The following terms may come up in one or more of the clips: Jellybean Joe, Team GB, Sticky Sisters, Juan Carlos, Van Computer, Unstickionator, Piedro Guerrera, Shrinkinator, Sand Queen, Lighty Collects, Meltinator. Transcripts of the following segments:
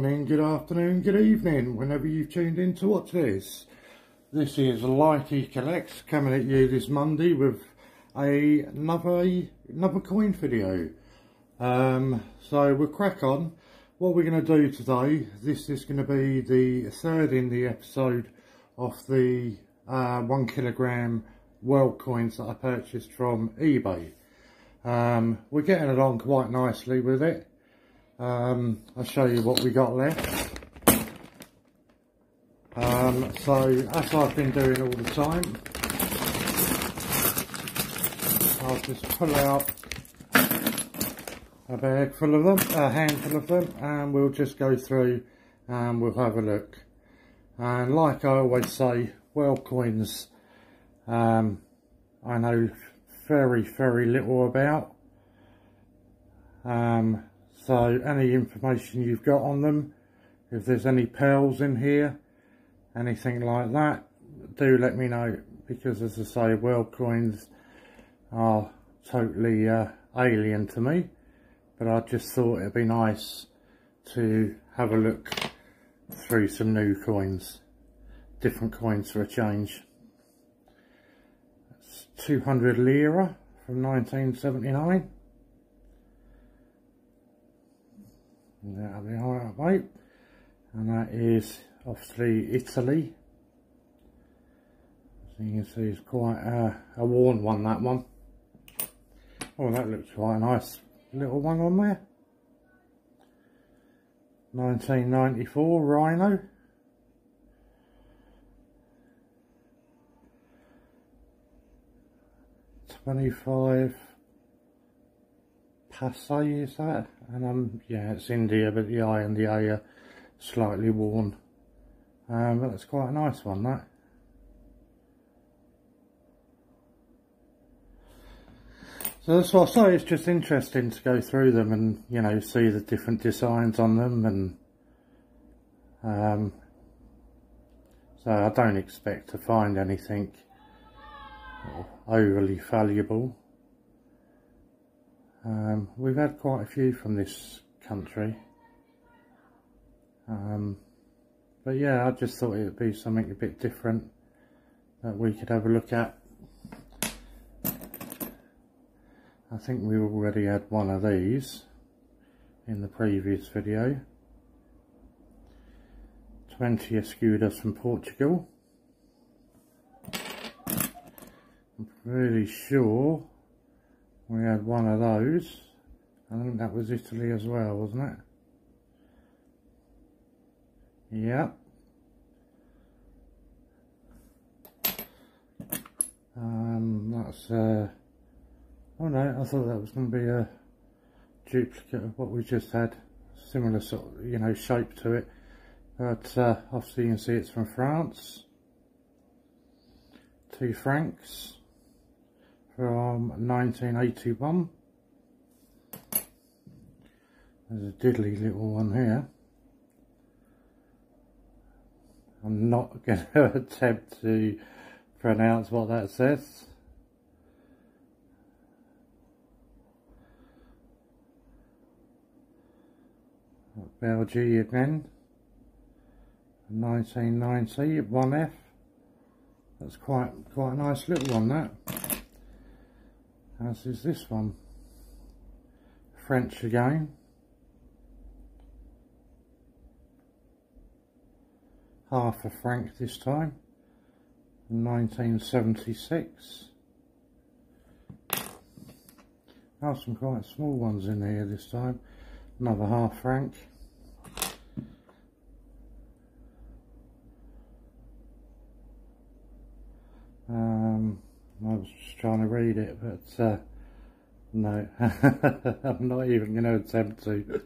morning, good afternoon, good evening, whenever you've tuned in to watch this. This is Lighty Collects coming at you this Monday with another coin video. So we'll crack on. What we're going to do today, this is going to be the third in the episode of the 1 kilogram world coins that I purchased from eBay. We're getting along quite nicely with it. I'll show you what we got left. So as I've been doing all the time, I'll just pull out a bag full of them, a handful of them, and we'll just go through and we'll have a look. And like I always say, world coins, I know very little about. So any information you've got on them, if there's any pearls in here, anything like that, do let me know, because as I say, world coins are totally alien to me, but I just thought it'd be nice to have a look through some new coins, different coins for a change. It's 200 lira from 1979. That'll be high up, mate. And that is obviously Italy. As you can see, it's quite a worn one, that one. Oh, that looks quite a nice little one on there. 1994 Rhino. £25 Passay, is that? And yeah, it's India, but the I and the A are slightly worn. But that's quite a nice one, that. So that's what I say, it's just interesting to go through them and, you know, see the different designs on them. And so I don't expect to find anything overly valuable. We've had quite a few from this country, but yeah, I just thought it would be something a bit different that we could have a look at. I think we already had one of these in the previous video. 20 escudos from Portugal. I'm pretty sure we had one of those. I think that was Italy as well, wasn't it? Yeah. That's oh no, I thought that was going to be a duplicate of what we just had. Similar sort of, you know, shape to it. But obviously you can see it's from France. 2 francs. From 1981. There's a diddly little one here. I'm not going to attempt to pronounce what that says. Belgium again. 1990, 1F. That's quite a nice little one, that. As is this one. French again. 1/2 franc this time. 1976. Oh, some quite small ones in here this time. Another 1/2 franc. I was just trying to read it, but no, I'm not even going to attempt to.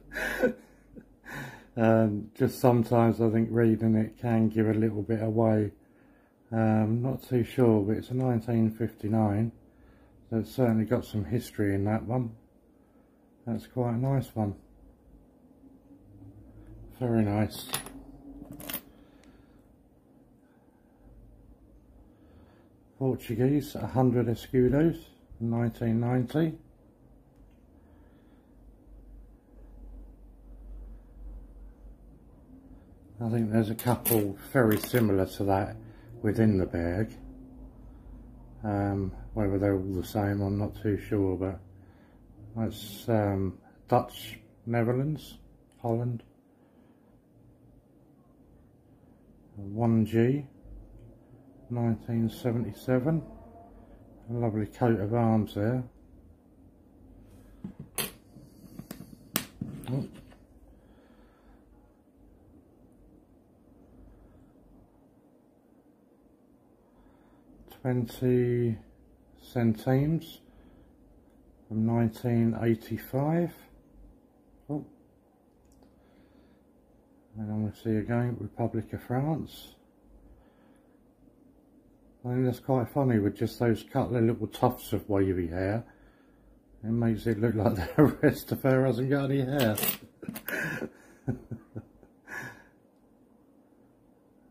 Just sometimes I think reading it can give a little bit away. Not too sure, but it's a 1959, so it's certainly got some history in that one. That's quite a nice one. Very nice. Portuguese, 100 escudos, 1990. I think there's a couple very similar to that within the bag. Whether they're all the same, I'm not too sure, but that's Dutch, Netherlands, Holland. 1G, 1977. A lovely coat of arms there. Oh. £20 from 1985. Oh. And I'm going to see again Republic of France. I think that's quite funny with just those couple of little tufts of wavy hair. It makes it look like the rest of her hasn't got any hair.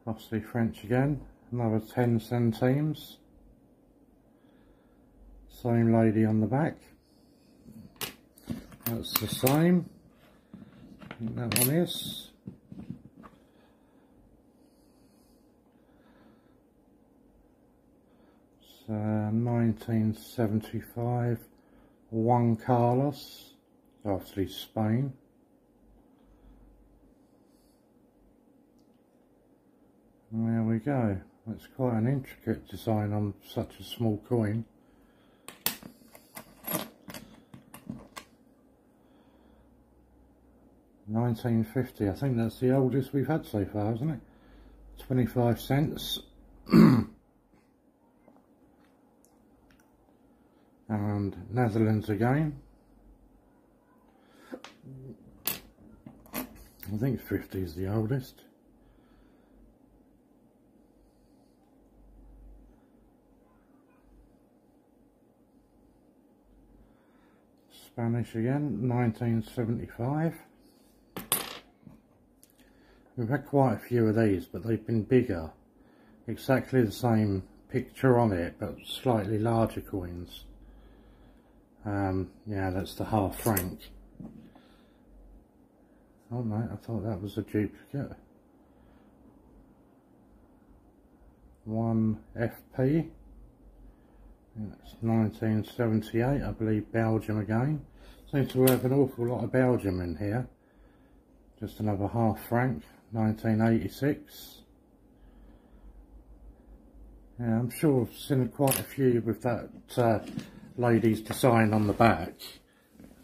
Obviously French again. Another 10 centimes. Same lady on the back. That's the same. I think that one is. It's 1975. Juan Carlos, obviously Spain. And there we go. That's quite an intricate design on such a small coin. £19.50. I think that's the oldest we've had so far, isn't it? 25 cents. And Netherlands again. I think 50 is the oldest. Spanish again, 1975. We've had quite a few of these, but they've been bigger. Exactly the same picture on it, but slightly larger coins. Yeah, that's the half franc. Oh no, I thought that was a duplicate. 1 FP. That's 1978, I believe. Belgium again. Seems to have an awful lot of Belgium in here. Just another half franc, 1986. Yeah, I'm sure I've seen quite a few with that lady's design on the back,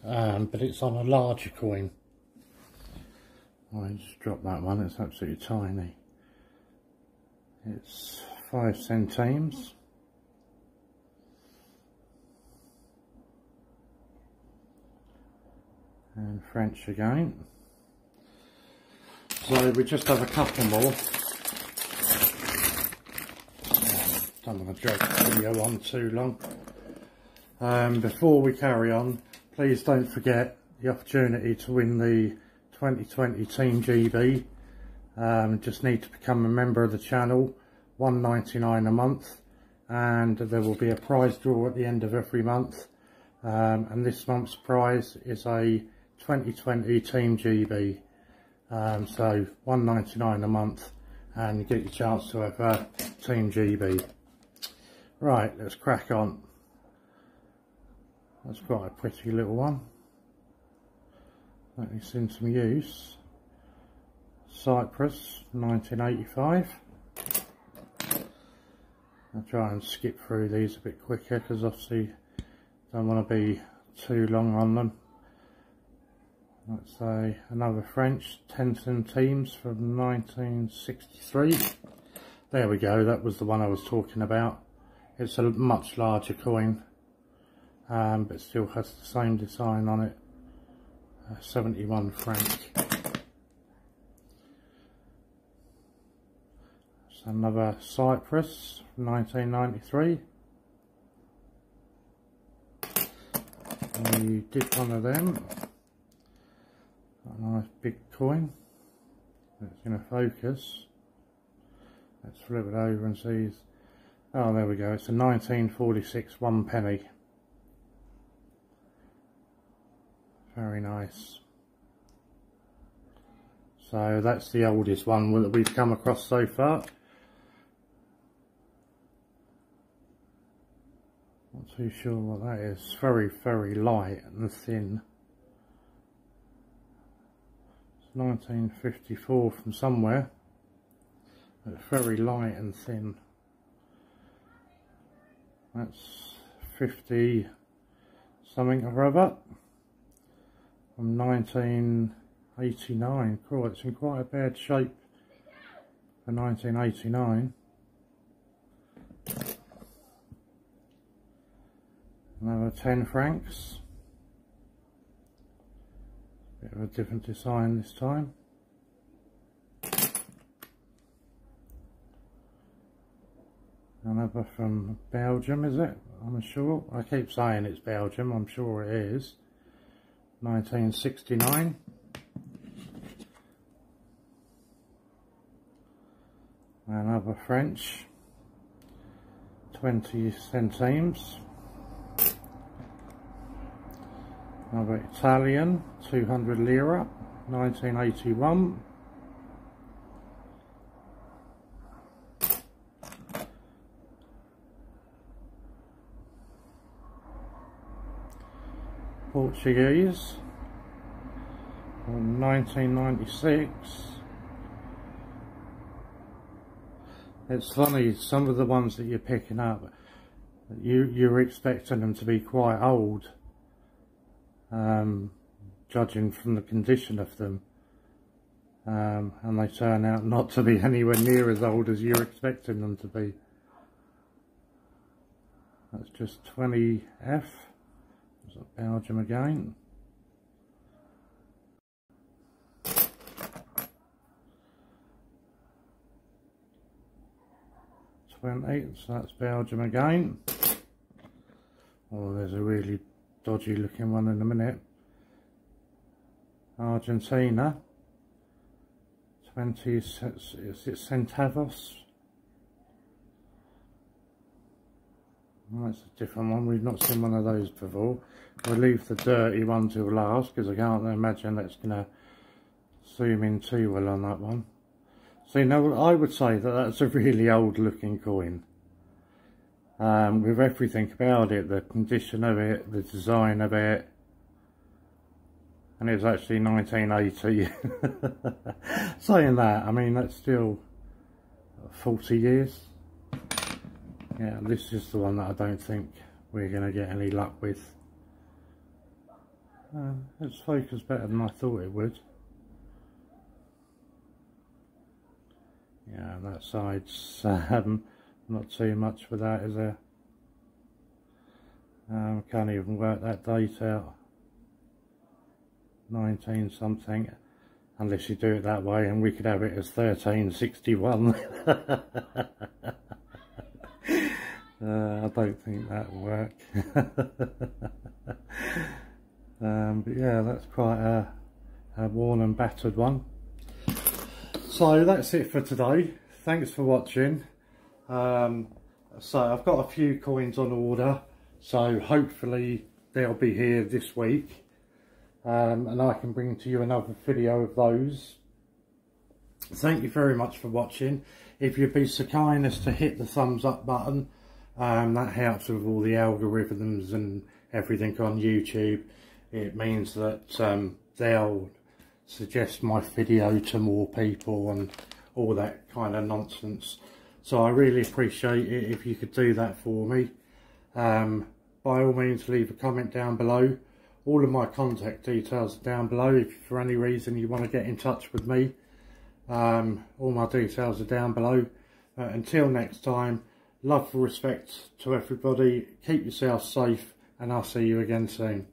but it's on a larger coin. I just dropped that one, it's absolutely tiny. It's 5 centimes. And French again. So we just have a couple more. Don't want to drag the video on too long. Before we carry on, please don't forget the opportunity to win the 2020 Team GB. Just need to become a member of the channel, $1.99 a month, and there will be a prize draw at the end of every month. And this month's prize is a 2020 Team GB. So $1.99 a month, and you get your chance to have a Team GB. Right, let's crack on. That's quite a pretty little one. That is in some use. Cyprus, 1985. I'll try and skip through these a bit quicker because obviously don't want to be too long on them. Let's say another French, 10 centimes from 1963. There we go, that was the one I was talking about. It's a much larger coin. But still has the same design on it, 71 franc. It's another Cyprus, 1993. We did one of them. Got a nice big coin. It's going to focus. Let's flip it over and see. Oh, there we go. It's a 1946 one penny. Very nice. So that's the oldest one that we've come across so far. Not too sure what that is. It's very, very light and thin. It's 1954 from somewhere. It's very light and thin. That's 50 something or other. From 1989. Cool, it's in quite a bad shape for 1989. Another 10 francs. Bit of a different design this time. Another from Belgium, is it? I'm sure. I keep saying it's Belgium, I'm sure it is. 1969. Another French. 20 centimes. Another Italian, 200 lira, 1981. Portuguese, 1996. It's funny, some of the ones that you're picking up, you're expecting them to be quite old. Judging from the condition of them, and they turn out not to be anywhere near as old as you're expecting them to be. That's just 20F, is that Belgium again? So that's Belgium again. Oh, there's a really dodgy looking one in a minute. Argentina, 20 centavos. Well, that's a different one, we've not seen one of those before. We'll leave the dirty one till last because I can't imagine that's going to zoom in too well on that one. So, you know, I would say that that's a really old looking coin. With everything about it, the condition of it, the design of it, and it was actually 1980. Saying that, I mean, that's still 40 years. Yeah, this is the one that I don't think we're going to get any luck with. It's focused better than I thought it would. Yeah, and that side's not too much for that, is there? Can't even work that date out. 19 something, unless you do it that way, and we could have it as 1361. I don't think that'll work. But yeah, that's quite a worn and battered one. So that's it for today. Thanks for watching. So I've got a few coins on order, so hopefully they'll be here this week, and I can bring to you another video of those. Thank you very much for watching. If you'd be so kind as to hit the thumbs up button, that helps with all the algorithms and everything on YouTube. It means that they'll suggest my video to more people and all that kind of nonsense. So I really appreciate it if you could do that for me. By all means, leave a comment down below. All of my contact details are down below if for any reason you want to get in touch with me. All my details are down below. Until next time, love and respect to everybody. Keep yourselves safe, and I'll see you again soon.